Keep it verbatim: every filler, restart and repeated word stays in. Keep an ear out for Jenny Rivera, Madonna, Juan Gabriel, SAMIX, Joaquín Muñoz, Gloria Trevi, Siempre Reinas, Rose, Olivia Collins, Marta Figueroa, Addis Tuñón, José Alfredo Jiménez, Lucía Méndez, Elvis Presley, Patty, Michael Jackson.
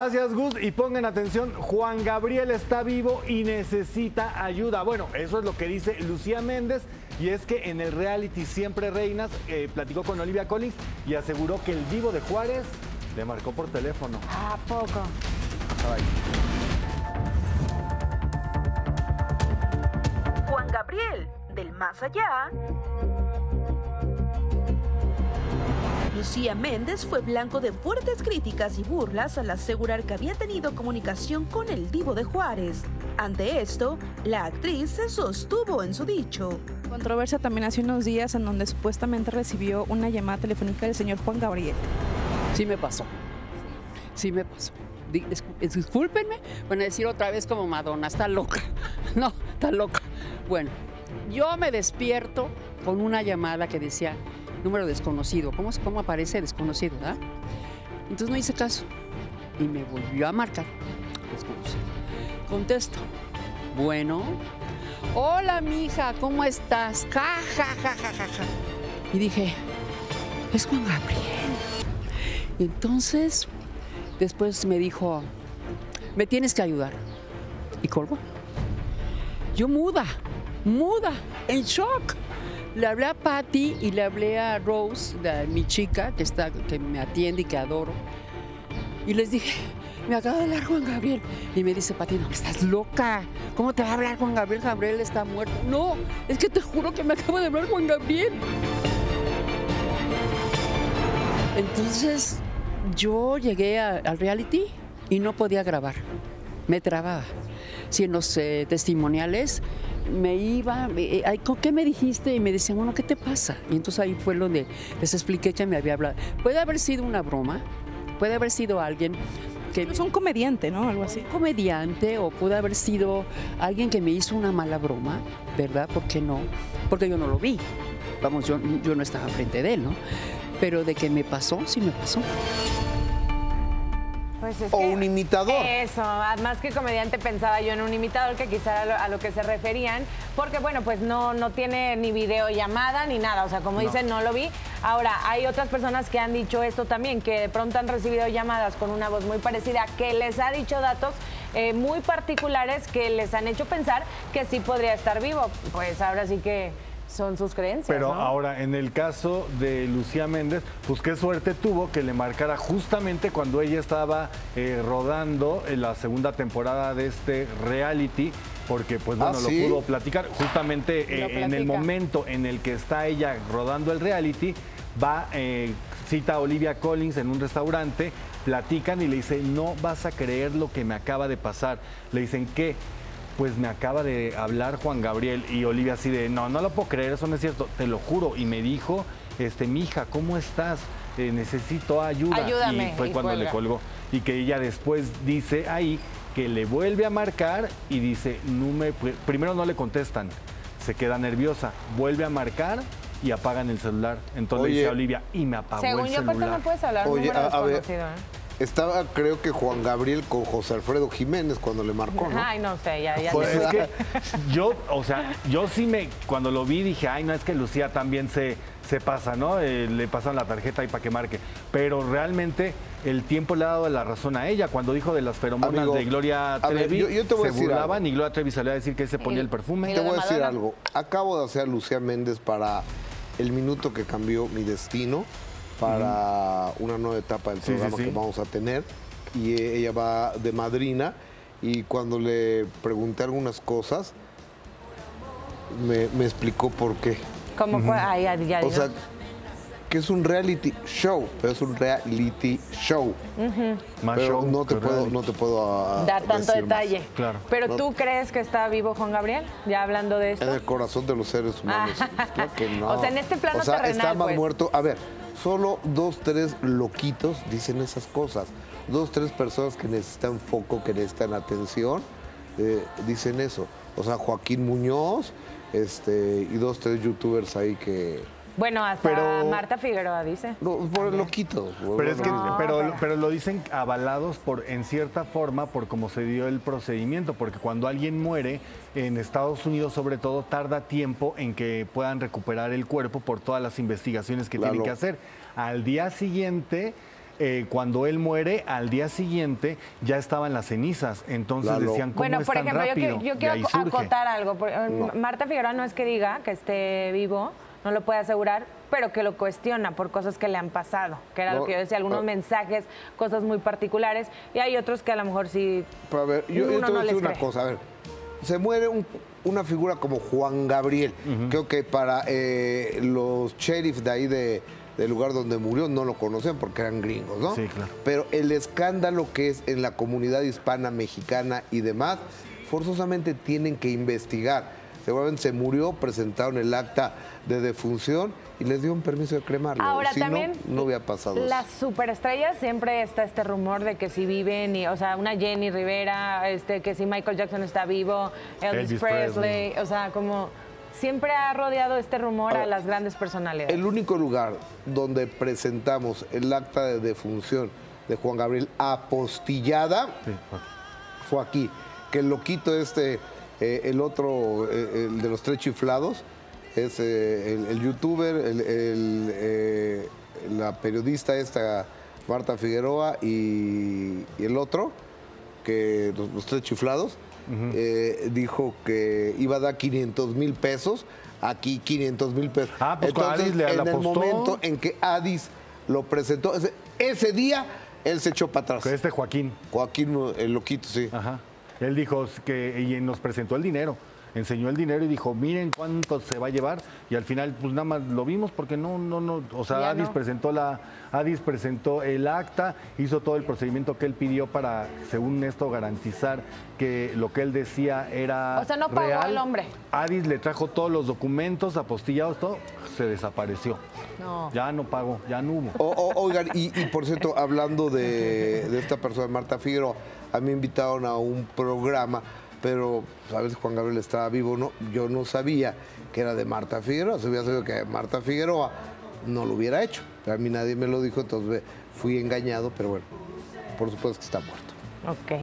Gracias, Gus, y pongan atención, Juan Gabriel está vivo y necesita ayuda. Bueno, eso es lo que dice Lucía Méndez, y es que en el reality Siempre Reinas eh, platicó con Olivia Collins y aseguró que el Divo de Juárez le marcó por teléfono. ¿A poco? Bye. Juan Gabriel, del más allá. Lucía Méndez fue blanco de fuertes críticas y burlas al asegurar que había tenido comunicación con el Divo de Juárez. Ante esto, la actriz se sostuvo en su dicho. Controversia también hace unos días en donde supuestamente recibió una llamada telefónica del señor Juan Gabriel. Sí me pasó, sí me pasó. Discúlpenme, bueno, decir otra vez como Madonna, está loca, no, está loca. Bueno, yo me despierto con una llamada que decía... número desconocido, ¿cómo, cómo aparece desconocido, ¿verdad? Entonces no hice caso y me volvió a marcar desconocido. Contesto, bueno, hola mija, ¿cómo estás? Ja, ja, ja, ja, ja, ja. Y dije, es Juan Gabriel. Y entonces, después me dijo, me tienes que ayudar. Y colgó. Yo muda, muda, en shock. Le hablé a Patty y le hablé a Rose, la, mi chica, que, está, que me atiende y que adoro. Y les dije, me acaba de hablar Juan Gabriel. Y me dice Patty, no, estás loca. ¿Cómo te va a hablar Juan Gabriel? Gabriel está muerto. No, es que te juro que me acaba de hablar Juan Gabriel. Entonces, yo llegué a, al reality y no podía grabar. Me trababa. Si en los eh, testimoniales... me iba, me, ¿con qué me dijiste? Y me decían, bueno, ¿qué te pasa? Y entonces ahí fue donde les expliqué que me había hablado. Puede haber sido una broma, puede haber sido alguien que... Es un comediante, ¿no? Algo así. Un comediante, o puede haber sido alguien que me hizo una mala broma, ¿verdad? ¿Por qué no? Porque yo no lo vi. Vamos, yo, yo no estaba frente de él, ¿no? Pero de que me pasó, sí me pasó. Pues es o que, un imitador. Eso, más que comediante pensaba yo en un imitador, que quizá a lo, a lo que se referían, porque bueno, pues no, no tiene ni videollamada ni nada, o sea, como no. Dicen, no lo vi. Ahora, hay otras personas que han dicho esto también, que de pronto han recibido llamadas con una voz muy parecida, que les ha dicho datos eh, muy particulares que les han hecho pensar que sí podría estar vivo. Pues ahora sí que... son sus creencias, pero, ¿no? Ahora, en el caso de Lucía Méndez, pues qué suerte tuvo que le marcara justamente cuando ella estaba eh, rodando en la segunda temporada de este reality, porque pues bueno, ¿ah, sí? Lo pudo platicar justamente eh, en el momento en el que está ella rodando el reality, va, eh, cita a Olivia Collins en un restaurante, platican y le dice, no vas a creer lo que me acaba de pasar. Le dicen, ¿qué? Pues me acaba de hablar Juan Gabriel. Y Olivia así de, no, no lo puedo creer, eso no es cierto, te lo juro. Y me dijo, este, mija, ¿cómo estás? Eh, necesito ayuda. Ayúdame. Y fue y cuando cuelga. Le colgó. Y que ella después dice ahí que le vuelve a marcar y dice, no me, primero no le contestan, se queda nerviosa, vuelve a marcar y apagan el celular. Entonces oye, dice Olivia, y me apagó el celular. Según yo, ¿por qué no puedes hablar? Oye, a, a ver... estaba, creo que Juan Gabriel con José Alfredo Jiménez cuando le marcó, ¿no? Ay, no sé, ya, ya. Pues es que yo, o sea, yo sí me, cuando lo vi dije, ay, no, es que Lucía también se, se pasa, ¿no? Eh, le pasan la tarjeta ahí para que marque. Pero realmente el tiempo le ha dado la razón a ella. Cuando dijo de las feromonas, amigo, de Gloria Trevi, ver, yo, yo te voy se a decir burlaban algo. Y Gloria Trevi salió a decir que se ponía el, el perfume. Te voy a decir algo. Acabo de hacer a Lucía Méndez para El Minuto que Cambió Mi Destino, para uh-huh. una nueva etapa del programa, sí, sí, sí, que vamos a tener, y ella va de madrina, y cuando le pregunté algunas cosas, me, me explicó por qué. ¿Cómo fue? Uh-huh. Ay, ya, ya, o sea, que es un reality show, pero es un reality show. Uh-huh. Más pero show, no te puedo, no te puedo uh, dar tanto detalle. Claro. Pero no, ¿tú crees que está vivo Juan Gabriel? Ya hablando de esto. En el corazón de los seres humanos. Creo que no. O sea, en este plano o sea, terrenal, está más pues. Muerto. A ver, solo dos, tres loquitos dicen esas cosas. Dos, tres personas que necesitan foco, que necesitan atención, eh, dicen eso. O sea, Joaquín Muñoz, este, y dos, tres youtubers ahí que... Bueno, hasta pero... Marta Figueroa dice. No, por el loquito. Pero, bueno, es que, no, pero, pero... pero lo dicen avalados por, en cierta forma, por cómo se dio el procedimiento, porque cuando alguien muere, en Estados Unidos sobre todo, tarda tiempo en que puedan recuperar el cuerpo por todas las investigaciones que claro. tienen que hacer. Al día siguiente... eh, cuando él muere, al día siguiente ya estaban las cenizas. Entonces claro. decían, ¿cómo bueno, es por tan ejemplo, rápido? Yo, yo quiero acotar algo. No. Marta Figueroa no es que diga que esté vivo, no lo puede asegurar, pero que lo cuestiona por cosas que le han pasado, que era no, lo que yo decía, algunos ah, mensajes, cosas muy particulares, y hay otros que a lo mejor sí. Pero a ver, yo, yo te voy no a decir una cree. cosa, a ver, se muere un, una figura como Juan Gabriel, uh-huh. creo que para eh, los sheriffs de ahí de, del lugar donde murió no lo conocían porque eran gringos, ¿no? Sí, claro. Pero el escándalo que es en la comunidad hispana, mexicana y demás, forzosamente tienen que investigar. Seguramente se murió, presentaron el acta de defunción y les dio un permiso de cremarlo. Ahora si también no, no había pasado. Las eso. superestrellas siempre está este rumor de que si viven, y, o sea, una Jenny Rivera, este, que si Michael Jackson está vivo, Elvis, Elvis Presley, Presley, o sea, como siempre ha rodeado este rumor a, ver, a las grandes personalidades. El único lugar donde presentamos el acta de defunción de Juan Gabriel apostillada sí. fue aquí, que el loquito este. Eh, el otro, eh, el de los tres chiflados, es eh, el, el youtuber, el, el, eh, la periodista esta, Marta Figueroa, y, y el otro, que los, los tres chiflados, uh-huh. eh, dijo que iba a dar quinientos mil pesos, aquí quinientos mil pesos. Ah, pues entonces, Addis le en apostó. El momento en que Addis lo presentó, ese, ese día él se echó para atrás. Que este Joaquín. Joaquín, el loquito, sí. Ajá. Él dijo que y nos presentó el dinero, enseñó el dinero y dijo, miren cuánto se va a llevar. Y al final, pues nada más lo vimos porque no, no, no. O sea, Addis no. presentó la, Addis presentó el acta, hizo todo el procedimiento que él pidió para, según esto, garantizar que lo que él decía era. O sea, no pagó al hombre. Addis le trajo todos los documentos, apostillados, todo, se desapareció. No. Ya no pagó, ya no hubo. O, o, oigan, y, y por cierto, hablando de, de esta persona, Marta Figueroa, a mí me invitaron a un programa, pero sabes Juan Gabriel estaba vivo, no, yo no sabía que era de Marta Figueroa, si hubiera sabido que Marta Figueroa no lo hubiera hecho. A mí nadie me lo dijo, entonces fui engañado, pero bueno, por supuesto que está muerto. Ok.